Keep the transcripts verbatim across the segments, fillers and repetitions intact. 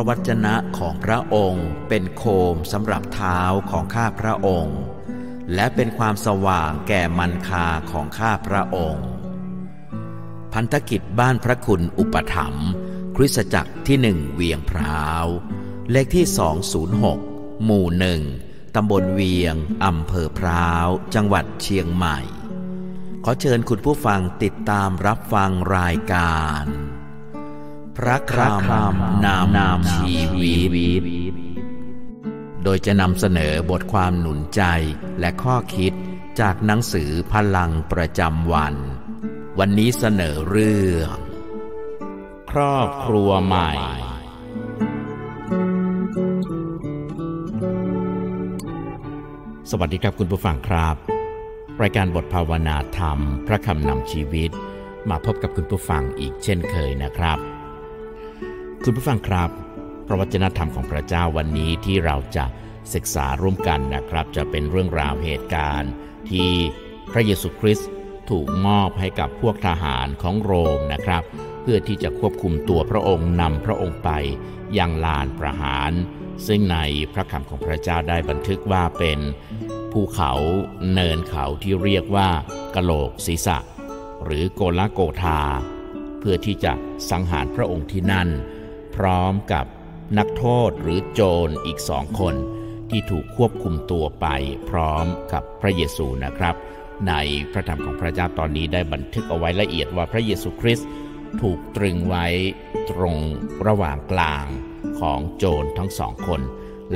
ระวจนะของพระองค์เป็นโคมสำหรับเท้าของข้าพระองค์และเป็นความสว่างแก่มรรคาของข้าพระองค์พันธกิจบ้านพระคุณอุปถัมภ์คริสตจักรที่หนึ่งเวียงพร้าวเลขที่สองศูนย์หกหมู่หนึ่งตำบลเวียงอำเภอพร้าวจังหวัดเชียงใหม่ขอเชิญคุณผู้ฟังติดตามรับฟังรายการพระคำนำชีวิตโดยจะนำเสนอบทความหนุนใจและข้อคิดจากหนังสือพลังประจำวันวันนี้เสนอเรื่องครอบครัวใหม่สวัสดีครับคุณผู้ฟังครับรายการบทภาวนาธรรมพระคำนำชีวิตมาพบกับคุณผู้ฟังอีกเช่นเคยนะครับคุณผู้ฟังครับพระวจนะธรรมของพระเจ้าวันนี้ที่เราจะศึกษาร่วมกันนะครับจะเป็นเรื่องราวเหตุการณ์ที่พระเยซูคริสต์ถูกมอบให้กับพวกทหารของโรมนะครับเพื่อที่จะควบคุมตัวพระองค์นำพระองค์ไปยังลานประหารซึ่งในพระคำของพระเจ้าได้บันทึกว่าเป็นภูเขาเนินเขาที่เรียกว่ากะโหลกศีรษะหรือโกลโกธาเพื่อที่จะสังหารพระองค์ที่นั่นพร้อมกับนักโทษหรือโจรอีกสองคนที่ถูกควบคุมตัวไปพร้อมกับพระเยซูนะครับในพระธรรมของพระเจ้าตอนนี้ได้บันทึกเอาไว้ละเอียดว่าพระเยซูคริสต์ถูกตรึงไว้ตรงระหว่างกลางของโจรทั้งสองคน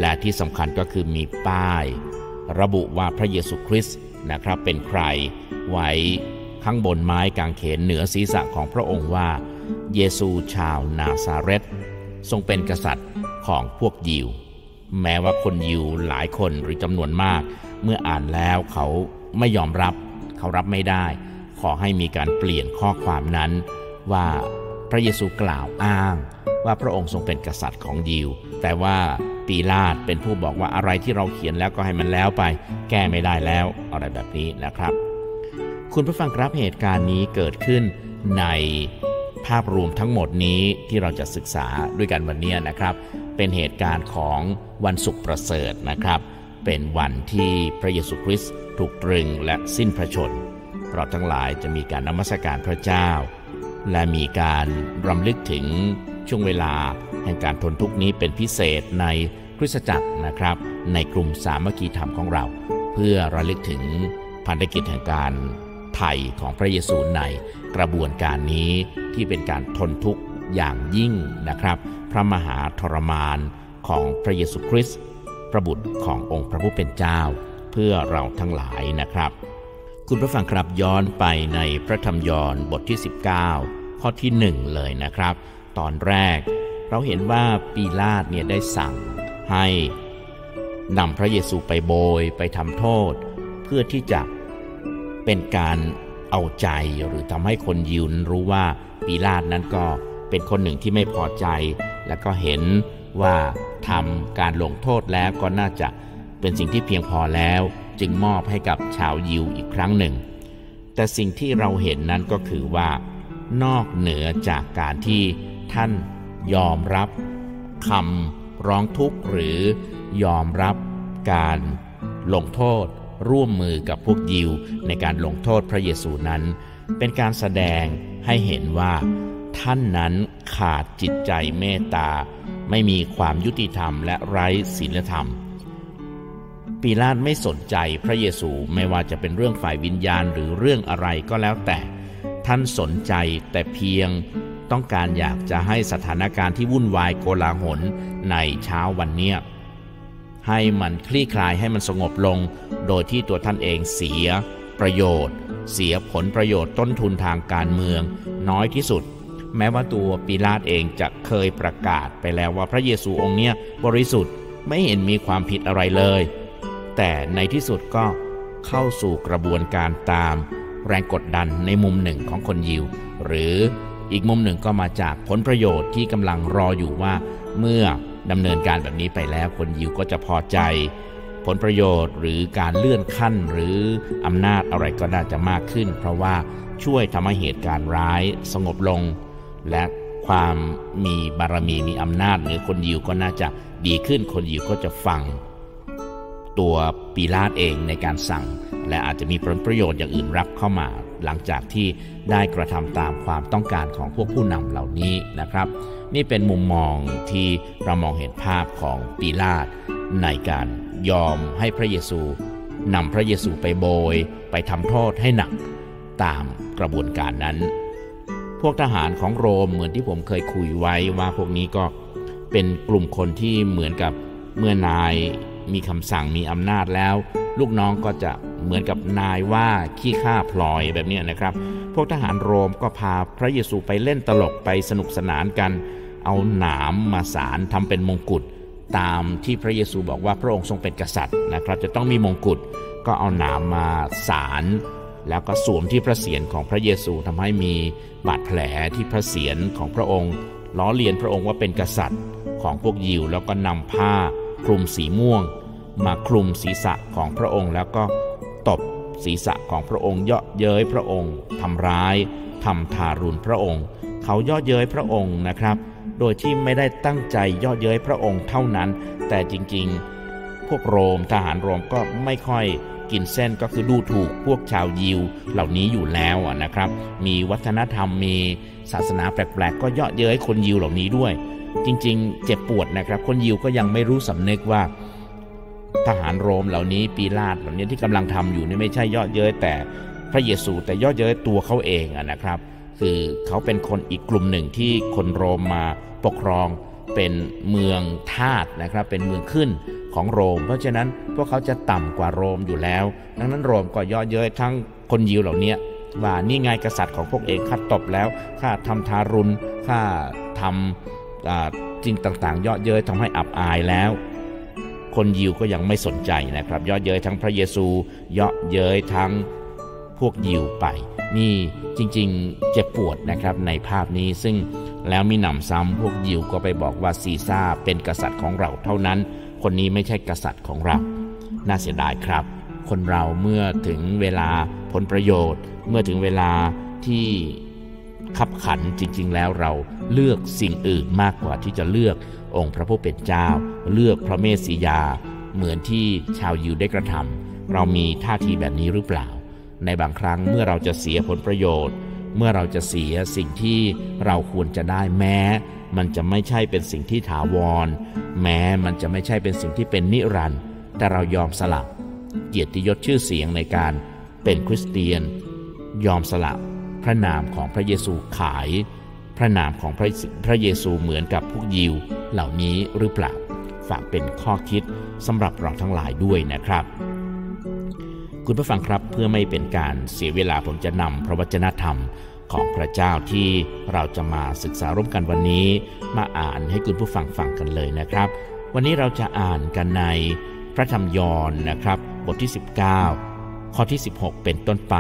และที่สำคัญก็คือมีป้ายระบุว่าพระเยซูคริสต์นะครับเป็นใครไว้ข้างบนไม้กางเขนเหนือศีรษะของพระองค์ว่าเยซูชาวนาซาเรตทรงเป็นกษัตริย์ของพวกยิวแม้ว่าคนยิวหลายคนหรือจำนวนมากเมื่ออ่านแล้วเขาไม่ยอมรับเขารับไม่ได้ขอให้มีการเปลี่ยนข้อความนั้นว่าพระเยซูกล่าวอ้างว่าพระองค์ทรงเป็นกษัตริย์ของยิวแต่ว่าปีลาตเป็นผู้บอกว่าอะไรที่เราเขียนแล้วก็ให้มันแล้วไปแก้ไม่ได้แล้วอะไรแบบนี้นะครับคุณผู้ฟังครับเหตุการณ์นี้เกิดขึ้นในภาพรวมทั้งหมดนี้ที่เราจะศึกษาด้วยกันวันนี้นะครับเป็นเหตุการณ์ของวันศุกร์ประเสริฐนะครับเป็นวันที่พระเยซูคริสต์ถูกตรึงและสิ้นพระชนเราทั้งหลายจะมีการนมัสการพระเจ้าและมีการรำลึกถึงช่วงเวลาแห่งการทนทุกข์นี้เป็นพิเศษในคริสตจักรนะครับในกลุ่มสามัคคีธรรมของเราเพื่อระลึกถึงพันธกิจแห่งการไถ่ของพระเยซูในกระบวนการนี้ที่เป็นการทนทุกข์อย่างยิ่งนะครับพระมหาทรมานของพระเยซูคริสต์พระบุตรขององค์พระผู้เป็นเจ้าเพื่อเราทั้งหลายนะครับคุณผู้ฟังครับย้อนไปในพระธรรมยอห์นบทที่สิบเก้าข้อที่หนึ่งเลยนะครับตอนแรกเราเห็นว่าปีลาตเนี่ยได้สั่งให้นำพระเยซูไปโบยไปทำโทษเพื่อที่จะเป็นการเอาใจหรือทำให้คนยิวรู้ว่าปีลาตนั้นก็เป็นคนหนึ่งที่ไม่พอใจและก็เห็นว่าทำการลงโทษแล้วก็น่าจะเป็นสิ่งที่เพียงพอแล้วจึงมอบให้กับชาวยิวอีกครั้งหนึ่งแต่สิ่งที่เราเห็นนั้นก็คือว่านอกเหนือจากการที่ท่านยอมรับคำร้องทุกข์หรือยอมรับการลงโทษร่วมมือกับพวกยิวในการลงโทษพระเยซูนั้นเป็นการแสดงให้เห็นว่าท่านนั้นขาดจิตใจเมตตาไม่มีความยุติธรรมและไร้ศีลธรรมปีลาตไม่สนใจพระเยซูไม่ว่าจะเป็นเรื่องฝ่ายวิญญาณหรือเรื่องอะไรก็แล้วแต่ท่านสนใจแต่เพียงต้องการอยากจะให้สถานการณ์ที่วุ่นวายโกลาหลในเช้าวันนี้ให้มันคลี่คลายให้มันสงบลงโดยที่ตัวท่านเองเสียประโยชน์เสียผลประโยชน์ต้นทุนทางการเมืองน้อยที่สุดแม้ว่าตัวปีลาตเองจะเคยประกาศไปแล้วว่าพระเยซูองค์เนี้ยบริสุทธิ์ไม่เห็นมีความผิดอะไรเลยแต่ในที่สุดก็เข้าสู่กระบวนการตามแรงกดดันในมุมหนึ่งของคนยิวหรืออีกมุมหนึ่งก็มาจากผลประโยชน์ที่กำลังรออยู่ว่าเมื่อดำเนินการแบบนี้ไปแล้วคนยิวก็จะพอใจผลประโยชน์หรือการเลื่อนขั้นหรืออำนาจอะไรก็น่าจะมากขึ้นเพราะว่าช่วยทำให้เหตุการณ์ร้ายสงบลงและค ความมีบารมีมีอำนาจหรือคนยิวก็น่าจะดีขึ้นคนยิวก็จะฟังตัวปีลาตเองในการสั่งและอาจจะมีผลประโยชน์อย่างอื่นรับเข้ามาหลังจากที่ได้กระทำตามความต้องการของพวกผู้นำเหล่านี้นะครับนี่เป็นมุมมองที่เรามองเห็นภาพของปีลาตในการยอมให้พระเยซูนำพระเยซูไปโบยไปทำโทษให้หนักตามกระบวนการนั้นพวกทหารของโรมเหมือนที่ผมเคยคุยไว้ว่าพวกนี้ก็เป็นกลุ่มคนที่เหมือนกับเมื่อนายมีคำสั่งมีอำนาจแล้วลูกน้องก็จะเหมือนกับนายว่าขี้ข้าพลอยแบบนี้นะครับพวกทหารโรมก็พาพระเยซูไปเล่นตลกไปสนุกสนานกันเอาหนามมาสานทำเป็นมงกุฎตามที่พระเยซูบอกว่าพระองค์ทรงเป็นกษัตริย์นะครับจะต้องมีมงกุฎก็เอาหนามมาสานแล้วก็สวมที่พระเศียรของพระเยซูทำให้มีบาดแผลที่พระเศียรของพระองค์ล้อเลียนพระองค์ว่าเป็นกษัตริย์ของพวกยิวแล้วก็นำผ้าคลุมสีม่วงมาคลุมศีรษะของพระองค์แล้วก็ตบศีรษะของพระองค์เยาะเย้ยพระองค์ทำร้ายทำทารุณพระองค์เขาเยาะเย้ยพระองค์นะครับโดยที่ไม่ได้ตั้งใจเยาะเย้ยพระองค์เท่านั้นแต่จริงๆพวกโรมทหารโรมก็ไม่ค่อยกินเส้นก็คือดูถูกพวกชาวยิวเหล่านี้อยู่แล้วนะครับมีวัฒนธรรมมีศาสนาแปลกๆก็เยาะเย้ยคนยิวเหล่านี้ด้วยจริงๆเจ็บปวดนะครับคนยิวก็ยังไม่รู้สำนึกว่าทหารโรมเหล่านี้ปีลาตเหล่านี้ที่กำลังทำอยู่นี่ไม่ใช่เยาะเย้ยแต่พระเยซูแต่เยาะเย้ยตัวเขาเองนะครับคือเขาเป็นคนอีกกลุ่มหนึ่งที่คนโรมมาปกครองเป็นเมืองทาสนะครับเป็นเมืองขึ้นของโรมเพราะฉะนั้นพวกเขาจะต่ำกว่าโรมอยู่แล้วดังนั้นโรมก็เยาะเย้ยทั้งคนยิวเหล่านี้ว่านี่ไงกษัตริย์ของพวกเองข้าตบแล้วข้าทำทารุณข้าทำจริงต่างๆเยาะเย้ยทำให้อับอายแล้วคนยิวก็ยังไม่สนใจนะครับเยาะเย้ยทั้งพระเยซูเยาะเย้ยทั้งพวกยิวไปนี่จริงๆเจ็บปวดนะครับในภาพนี้ซึ่งแล้วมีหนำซ้ำพวกยิวก็ไปบอกว่าซีซ่าเป็นกษัตริย์ของเราเท่านั้นคนนี้ไม่ใช่กษัตริย์ของเราน่าเสียดายครับคนเราเมื่อถึงเวลาผลประโยชน์เมื่อถึงเวลาที่ขับขันจริงๆแล้วเราเลือกสิ่งอื่นมากกว่าที่จะเลือกองค์พระผู้เป็นเจ้าเลือกพระเมสสิยาเหมือนที่ชาวยิวได้กระทำเรามีท่าทีแบบนี้หรือเปล่าในบางครั้งเมื่อเราจะเสียผลประโยชน์เมื่อเราจะเสียสิ่งที่เราควรจะได้แม้มันจะไม่ใช่เป็นสิ่งที่ถาวรแม้มันจะไม่ใช่เป็นสิ่งที่เป็นนิรันดร์แต่เรายอมสละเกียรติยศชื่อเสียงในการเป็นคริสเตียนยอมสละพระนามของพระเยซูขายพระนามของพระพระเยซูเหมือนกับพวกยิวเหล่านี้หรือเปล่าฝากเป็นข้อคิดสำหรับเราทั้งหลายด้วยนะครับคุณผู้ฟังครับเพื่อไม่เป็นการเสียเวลาผมจะนำพระวจนะธรรมของพระเจ้าที่เราจะมาศึกษาร่วมกันวันนี้มาอ่านให้คุณผู้ฟังฟังกันเลยนะครับวันนี้เราจะอ่านกันในพระธรรมยอห์นนะครับบทที่สิบเก้าข้อที่สิบหกเป็นต้นไป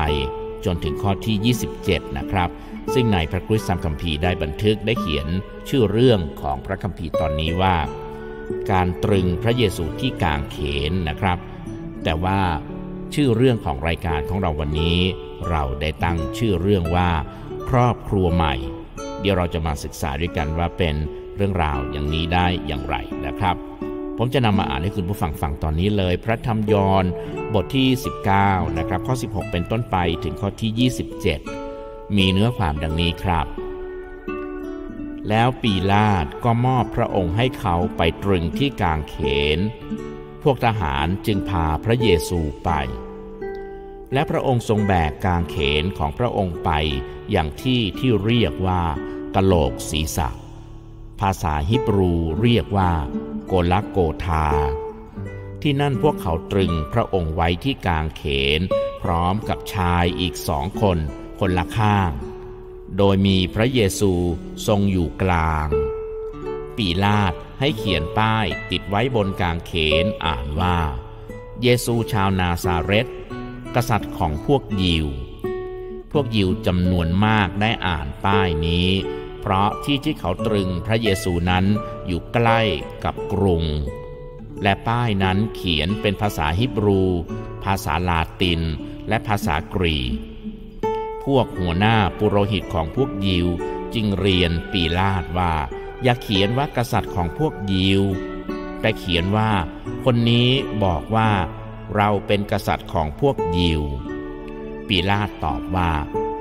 จนถึงข้อที่ยี่สิบเจ็ดนะครับซึ่งในพระคริสตธรรมคัมภีร์ได้บันทึกได้เขียนชื่อเรื่องของพระคัมภีร์ตอนนี้ว่าการตรึงพระเยซูที่กางเขนนะครับแต่ว่าชื่อเรื่องของรายการของเราวันนี้เราได้ตั้งชื่อเรื่องว่าครอบครัวใหม่เดี๋ยวเราจะมาศึกษาด้วยกันว่าเป็นเรื่องราวอย่างนี้ได้อย่างไรนะครับผมจะนำมาอ่านให้คุณผู้ฟังฟังตอนนี้เลยพระธรรมยอห์นบทที่สิบเก้านะครับข้อสิบหกเป็นต้นไปถึงข้อที่ยี่สิบเจ็ดมีเนื้อความดังนี้ครับแล้วปีลาตก็มอบพระองค์ให้เขาไปตรึงที่กางเขนพวกทหารจึงพาพระเยซูไปและพระองค์ทรงแบกกางเขนของพระองค์ไปอย่างที่ที่เรียกว่ากะโหลกศีรษะภาษาฮิบรูเรียกว่าโกลโกธาที่นั่นพวกเขาตรึงพระองค์ไว้ที่กางเขนพร้อมกับชายอีกสองคนคนละข้างโดยมีพระเยซูทรงอยู่กลางปีลาตให้เขียนป้ายติดไว้บนกางเขนอ่านว่าเยซูชาวนาซาเร็ตกษัตริย์ของพวกยิวพวกยิวจำนวนมากได้อ่านป้ายนี้เพราะที่ที่เขาตรึงพระเยซูนั้นอยู่ใกล้กับกรุงและป้ายนั้นเขียนเป็นภาษาฮิบรูภาษาลาตินและภาษากรีกพวกหัวหน้าปุโรหิตของพวกยิว จึงเรียนปีลาตว่าอย่าเขียนว่ากษัตริย์ของพวกยิวแต่เขียนว่าคนนี้บอกว่าเราเป็นกษัตริย์ของพวกยิวปีลาตตอบว่า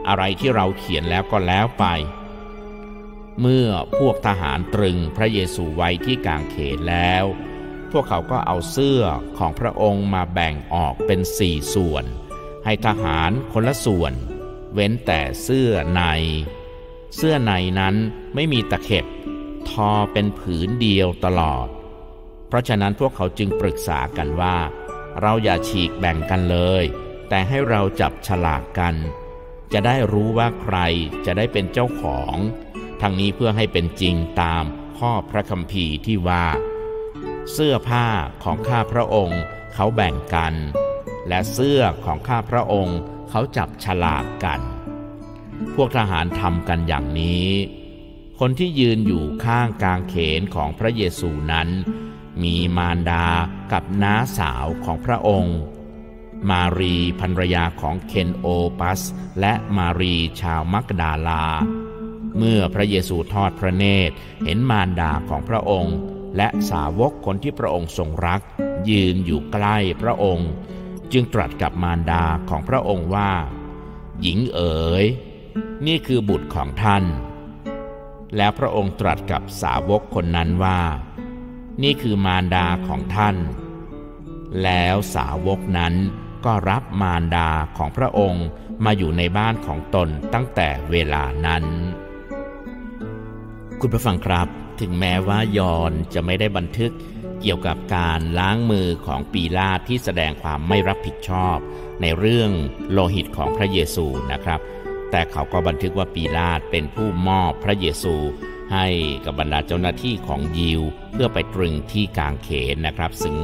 อะไรที่เราเขียนแล้วก็แล้วไปเมื่อพวกทหารตรึงพระเยซูไว้ที่กางเขนแล้วพวกเขาก็เอาเสื้อของพระองค์มาแบ่งออกเป็นสี่ส่วนให้ทหารคนละส่วนเว้นแต่เสื้อในเสื้อในนั้นไม่มีตะเข็บทอเป็นผืนเดียวตลอดเพราะฉะนั้นพวกเขาจึงปรึกษากันว่าเราอย่าฉีกแบ่งกันเลยแต่ให้เราจับฉลากกันจะได้รู้ว่าใครจะได้เป็นเจ้าของทั้งนี้เพื่อให้เป็นจริงตามข้อพระคัมภีร์ที่ว่าเสื้อผ้าของข้าพระองค์เขาแบ่งกันและเสื้อของข้าพระองค์เขาจับฉลากกันพวกทหารทำกันอย่างนี้คนที่ยืนอยู่ข้างกางเขนของพระเยซูนั้นมีมารดากับน้าสาวของพระองค์มารีภรรยาของเคนโอปัสและมารีชาวมักดาลาเมื่อพระเยซูทอดพระเนตรเห็นมารดาของพระองค์และสาวกคนที่พระองค์ทรงรักยืนอยู่ใกล้พระองค์จึงตรัสกับมารดาของพระองค์ว่าหญิงเอ๋ยนี่คือบุตรของท่านแล้วพระองค์ตรัสกับสาวกคนนั้นว่านี่คือมารดาของท่านแล้วสาวกนั้นก็รับมารดาของพระองค์มาอยู่ในบ้านของตนตั้งแต่เวลานั้นคุณผู้ฟังครับถึงแม้ว่ายอห์นจะไม่ได้บันทึกเกี่ยวกับการล้างมือของปีลาตที่แสดงความไม่รับผิดชอบในเรื่องโลหิตของพระเยซูนะครับแต่เขาก็บันทึกว่าปีลาตเป็นผู้มอบพระเยซูให้กับบรรดาเจ้าหน้าที่ของยิวเพื่อไปตรึงที่กางเขนนะครับซึ่ง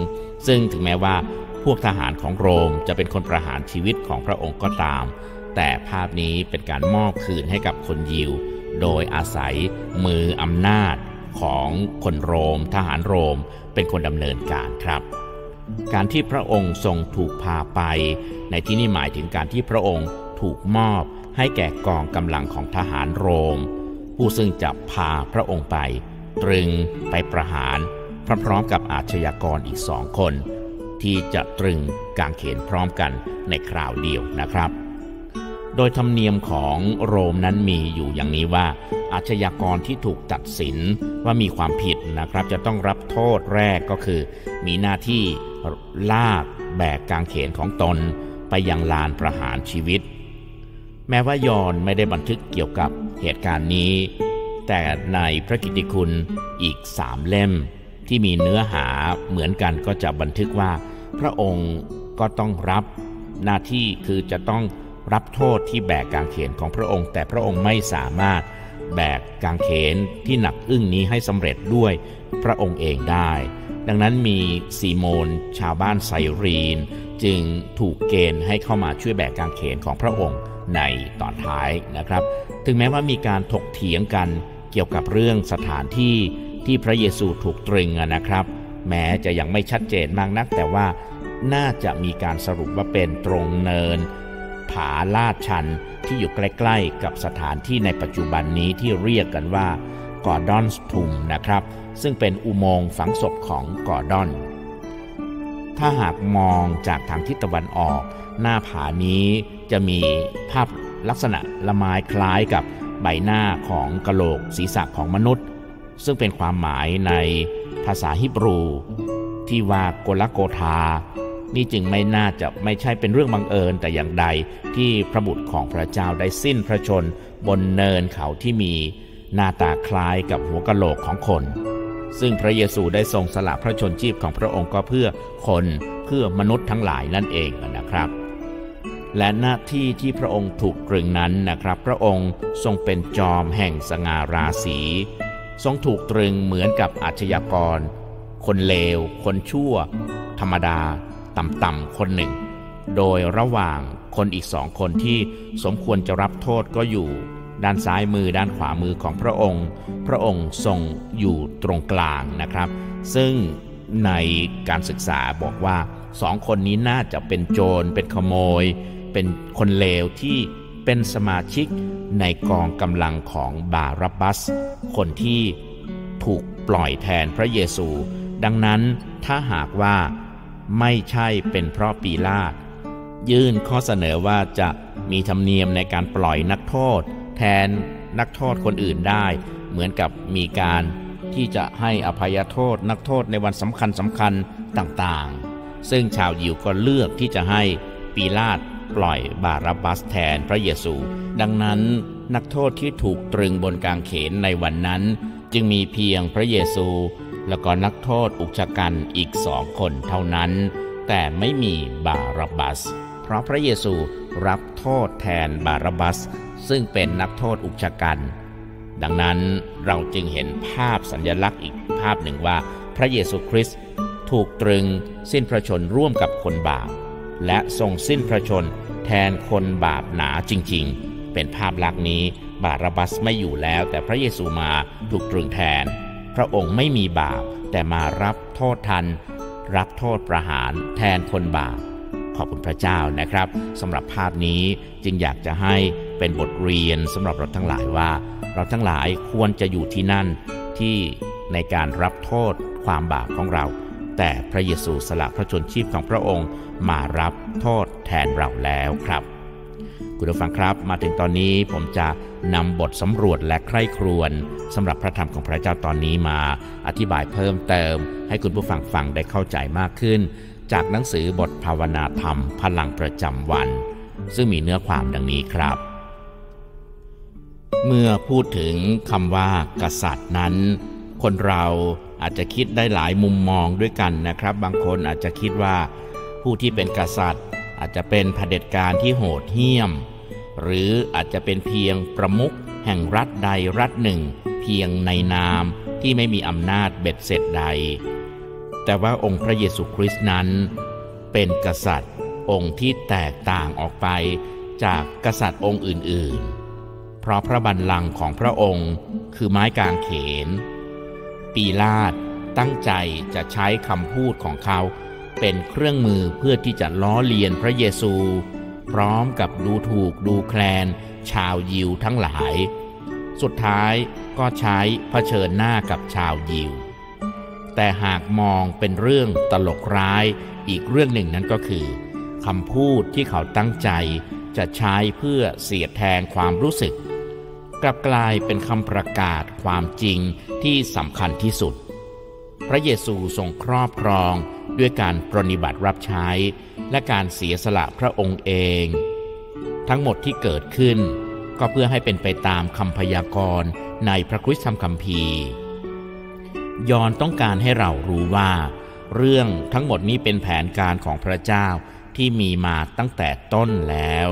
ซึ่งถึงแม้ว่าพวกทหารของโรมจะเป็นคนประหารชีวิตของพระองค์ก็ตามแต่ภาพนี้เป็นการมอบคืนให้กับคนยิวโดยอาศัยมืออำนาจของคนโรมทหารโรมเป็นคนดำเนินการครับการที่พระองค์ทรงถูกพาไปในที่นี้หมายถึงการที่พระองค์ถูกมอบให้แก่กองกำลังของทหารโรมผู้ซึ่งจะพาพระองค์ไปตรึงไปประหารพร้อมๆกับอาชญากรอีกสองคนที่จะตรึงกางเขนพร้อมกันในคราวเดียวนะครับโดยธรรมเนียมของโรมนั้นมีอยู่อย่างนี้ว่าอาชญากรที่ถูกตัดสินว่ามีความผิดนะครับจะต้องรับโทษแรกก็คือมีหน้าที่ลากแบกกางเขนของตนไปยังลานประหารชีวิตแม้ว่ายอห์นไม่ได้บันทึกเกี่ยวกับเหตุการณ์นี้แต่ในพระกิตติคุณอีกสามเล่มที่มีเนื้อหาเหมือนกันก็จะบันทึกว่าพระองค์ก็ต้องรับหน้าที่คือจะต้องรับโทษที่แบกกางเขนของพระองค์แต่พระองค์ไม่สามารถแบกกางเขนที่หนักอึ้งนี้ให้สำเร็จด้วยพระองค์เองได้ดังนั้นมีซีโมนชาวบ้านไซรีนจึงถูกเกณฑ์ให้เข้ามาช่วยแบกกางเขนของพระองค์ในตอนท้ายนะครับถึงแม้ว่ามีการถกเถียงกันเกี่ยวกับเรื่องสถานที่ที่พระเยซูถูกตรึงนะครับแม้จะยังไม่ชัดเจนมากนักแต่ว่าน่าจะมีการสรุปว่าเป็นตรงเนินผาลาดชันที่อยู่ใกล้ๆกับสถานที่ในปัจจุบันนี้ที่เรียกกันว่ากอร์ดอนส์ทูมนะครับซึ่งเป็นอุโมงค์ฝังศพของกอร์ดอนถ้าหากมองจากทางทิศตะวันออกหน้าผานี้จะมีภาพลักษณะละไมคล้ายกับใบหน้าของกะโหลกศีรษะของมนุษย์ซึ่งเป็นความหมายในภาษาฮิบรูที่ว่าโกลโกธานี่จึงไม่น่าจะไม่ใช่เป็นเรื่องบังเอิญแต่อย่างใดที่พระบุตรของพระเจ้าได้สิ้นพระชนบนเนินเขาที่มีหน้าตาคล้ายกับหัวกะโหลกของคนซึ่งพระเยซูได้ทรงสละพระชนชีพของพระองค์ก็เพื่อคนเพื่อมนุษย์ทั้งหลายนั่นเองนะครับและหน้าที่ที่พระองค์ถูกตรึงนั้นนะครับพระองค์ทรงเป็นจอมแห่งสง่าราศีทรงถูกตรึงเหมือนกับอาชญากรคนเลวคนชั่วธรรมดาต่ำๆคนหนึ่งโดยระหว่างคนอีกสองคนที่สมควรจะรับโทษก็อยู่ด้านซ้ายมือด้านขวามือของพระองค์พระองค์ทรงอยู่ตรงกลางนะครับซึ่งในการศึกษาบอกว่าสองคนนี้น่าจะเป็นโจรเป็นขโมยเป็นคนเลวที่ เป็นสมาชิกในกองกำลังของบารับบาสคนที่ถูกปล่อยแทนพระเยซูดังนั้นถ้าหากว่าไม่ใช่เป็นเพราะปีลาตยื่นข้อเสนอว่าจะมีธรรมเนียมในการปล่อยนักโทษแทนนักโทษคนอื่นได้เหมือนกับมีการที่จะให้อภัยโทษนักโทษในวันสำคัญสำคัญต่างๆซึ่งชาวยิวก็เลือกที่จะให้ปีลาตปล่อยบารับบาสแทนพระเยซูดังนั้นนักโทษที่ถูกตรึงบนกางเขนในวันนั้นจึงมีเพียงพระเยซูและก็นักโทษอุกชะกันอีกสองคนเท่านั้นแต่ไม่มีบารับบาสเพราะพระเยซูรับโทษแทนบารับบาสซึ่งเป็นนักโทษอุกชะกันดังนั้นเราจึงเห็นภาพสัญลักษณ์อีกภาพหนึ่งว่าพระเยซูคริสต์ถูกตรึงสิ้นพระชนร่วมกับคนบาปและทรงสิ้นพระชนแทนคนบาปหนาจริงๆเป็นภาพลักษณ์นี้บารับบาสไม่อยู่แล้วแต่พระเยซูมาถูกตรึงแทนพระองค์ไม่มีบาปแต่มารับโทษทันรับโทษประหารแทนคนบาปขอบคุณพระเจ้านะครับสำหรับภาพนี้จึงอยากจะให้เป็นบทเรียนสำหรับเราทั้งหลายว่าเราทั้งหลายควรจะอยู่ที่นั่นที่ในการรับโทษความบาปของเราแต่พระเยซูสละพระชนชีพของพระองค์มารับโทษแทนเราแล้วครับคุณผู้ฟังครับมาถึงตอนนี้ผมจะนำบทสำรวจและใคร่ครวญสำหรับพระธรรมของพระเจ้าตอนนี้มาอธิบายเพิ่มเติมให้คุณผู้ฟังฟังได้เข้าใจมากขึ้นจากหนังสือบทภาวนาธรรมพลังประจำวันซึ่งมีเนื้อความดังนี้ครับเมื่อพูดถึงคำว่ากษัตริย์นั้นคนเราอาจจะคิดได้หลายมุมมองด้วยกันนะครับบางคนอาจจะคิดว่าผู้ที่เป็นกษัตริย์อาจจะเป็นเผด็จการที่โหดเหี้ยมหรืออาจจะเป็นเพียงประมุขแห่งรัฐใดรัฐหนึ่งเพียงในนามที่ไม่มีอำนาจเบ็ดเสร็จใดแต่ว่าองค์พระเยซูคริสต์นั้นเป็นกษัตริย์องค์ที่แตกต่างออกไปจากกษัตริย์องค์อื่นๆเพราะพระบัลลังก์ของพระองค์คือไม้กางเขนปีลาตตั้งใจจะใช้คำพูดของเขาเป็นเครื่องมือเพื่อที่จะล้อเลียนพระเยซูพร้อมกับดูถูกดูแคลนชาวยิวทั้งหลายสุดท้ายก็ใช้เผชิญหน้ากับชาวยิวแต่หากมองเป็นเรื่องตลกร้ายอีกเรื่องหนึ่งนั้นก็คือคำพูดที่เขาตั้งใจจะใช้เพื่อเสียดแทงความรู้สึกกลับกลายเป็นคำประกาศความจริงที่สำคัญที่สุดพระเยซูทรงครอบครองด้วยการปรนนิบัติรับใช้และการเสียสละพระองค์เองทั้งหมดที่เกิดขึ้นก็เพื่อให้เป็นไปตามคำพยากรณ์ในพระคริสตธรรมคัมภีร์ยอห์นต้องการให้เรารู้ว่าเรื่องทั้งหมดนี้เป็นแผนการของพระเจ้าที่มีมาตั้งแต่ต้นแล้ว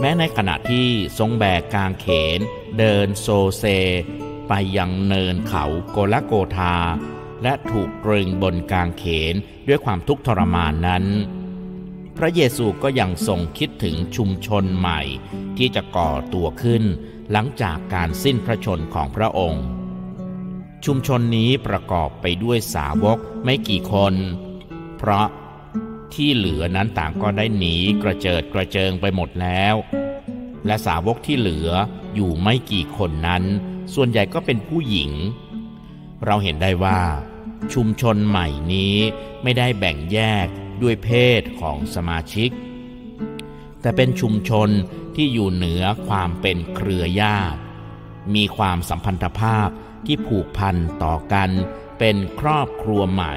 แม้ในขณะที่ทรงแบกกางเขนเดินโซเซไปยังเนินเขาโกลโกธาและถูกตรึงบนกางเขนด้วยความทุกข์ทรมานนั้นพระเยซูก็ยังทรงคิดถึงชุมชนใหม่ที่จะก่อตัวขึ้นหลังจากการสิ้นพระชนของพระองค์ชุมชนนี้ประกอบไปด้วยสาวกไม่กี่คนเพราะที่เหลือนั้นต่างก็ได้หนีกระเจิดกระเจิงไปหมดแล้วและสาวกที่เหลืออยู่ไม่กี่คนนั้นส่วนใหญ่ก็เป็นผู้หญิงเราเห็นได้ว่าชุมชนใหม่นี้ไม่ได้แบ่งแยกด้วยเพศของสมาชิกแต่เป็นชุมชนที่อยู่เหนือความเป็นเครือญาติมีความสัมพันธภาพที่ผูกพันต่อกันเป็นครอบครัวใหม่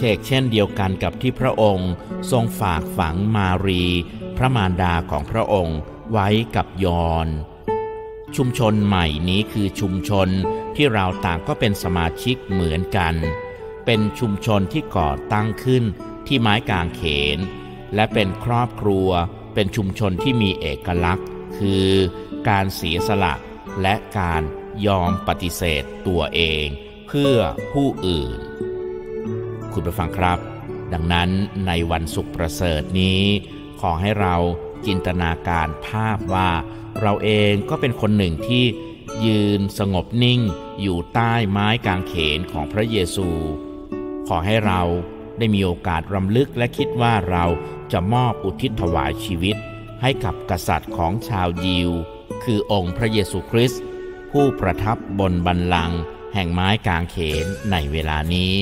เช่นเช่นเดียวกันกับที่พระองค์ทรงฝากฝังมารีพระมารดาของพระองค์ไว้กับยอห์นชุมชนใหม่นี้คือชุมชนที่เราต่างก็เป็นสมาชิกเหมือนกันเป็นชุมชนที่ก่อตั้งขึ้นที่ไม้กางเขนและเป็นครอบครัวเป็นชุมชนที่มีเอกลักษณ์คือการเสียสละและการยอมปฏิเสธตัวเองเพื่อผู้อื่นคุณผู้ฟังครับดังนั้นในวันสุขประเสริฐนี้ขอให้เราจินตนาการภาพว่าเราเองก็เป็นคนหนึ่งที่ยืนสงบนิ่งอยู่ใต้ไม้กางเขนของพระเยซูขอให้เราได้มีโอกาสรำลึกและคิดว่าเราจะมอบอุทิศถวายชีวิต ให้กับกษัตริย์ของชาวยิวคือองค์พระเยซูคริสต์ผู้ประทับบนบัลลังก์แห่งไม้กางเขนในเวลานี้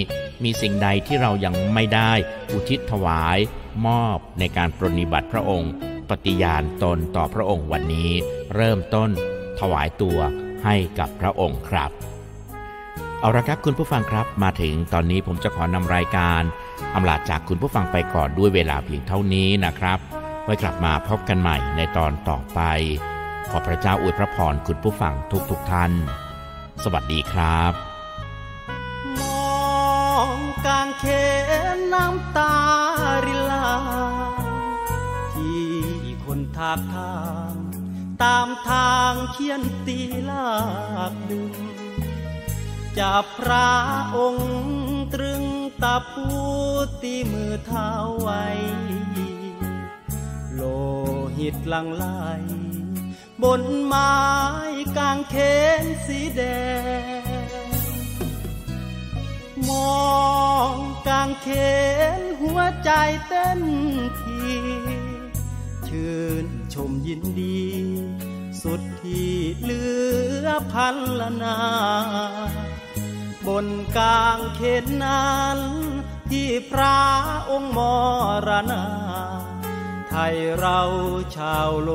มีสิ่งใดที่เรายังไม่ได้อุทิศถวายมอบในการปรนนิบัติพระองค์ปฏิญาณตนต่อพระองค์วันนี้เริ่มต้นถวายตัวให้กับพระองค์ครับเอาละครับคุณผู้ฟังครับมาถึงตอนนี้ผมจะขอนำรายการอำลาจากคุณผู้ฟังไปก่อนด้วยเวลาเพียงเท่านี้นะครับไว้กลับมาพบกันใหม่ในตอนต่อไปขอพระเจ้าอวยพระพรคุณผู้ฟังทุกทุกท่านสวัสดีครับมองกางเขนน้ำตาริลาที่คนทาบทามตามทางเคียนตีลากดึงจับพระองค์ตรึงตะปูตีมือเท้าไว้โลหิตหลั่งไหลบนไม้กางเขนสีแดงมองกางเขนหัวใจเต้นทีชื่นชมยินดีสุดที่เหลือพันละนาบนกางเขนนั้นที่พระองค์มรณาไทยเราชาวโล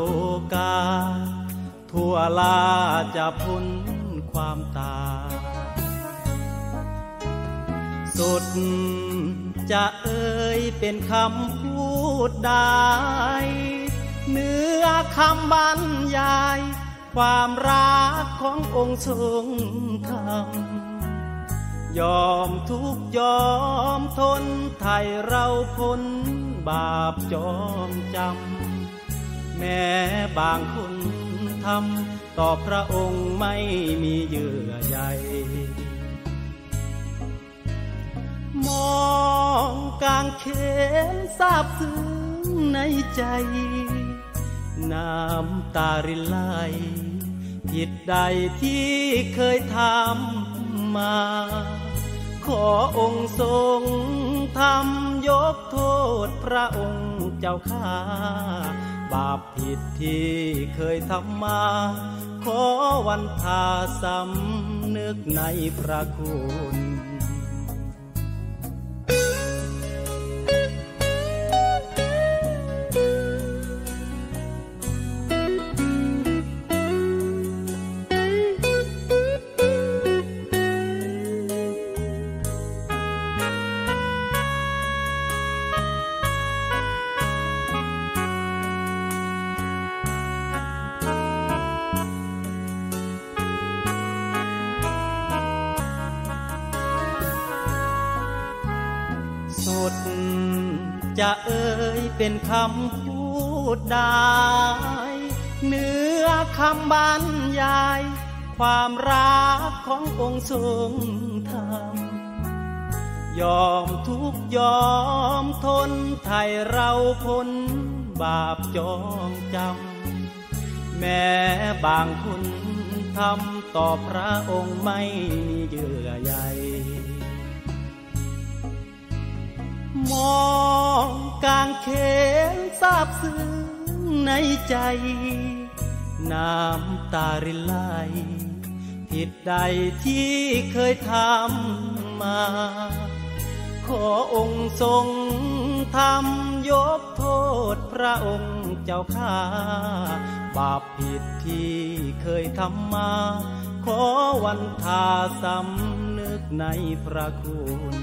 กาทั่วลาจะพ้นความตายสุดจะเอ่ยเป็นคำพูดได้เนื้อคำบรรยายความรักขององค์ทรงธรรมยอมทุกยอมทนไทยเราพ้นบาปจอมจำแม้บางคนทำต่อพระองค์ไม่มีเยื่อใยมองกางเขนซาบซึ้งในใจน้ำตารินไหลผิดใดที่เคยทำมาขอองค์ทรงทำยกโทษพระองค์เจ้าข้าบาปผิดที่เคยทำมาขอวันทาสำนึกในพระคุณจะเอ่ยเป็นคำพูดได้เนื้อคำบรรยายความรักขององค์ทรงธรรมยอมทุกยอมทนไทยเราพ้นบาปจอมจำแม้บางคนทำต่อพระองค์ไม่มีเยื่อใยมองกางเขนซาบซึ้งในใจน้ำตารินไหลผิดใดที่เคยทำมาขอองค์ทรงทำยกโทษพระองค์เจ้าข้าบาปผิดที่เคยทำมาขอวันทาสำนึกในพระคุณ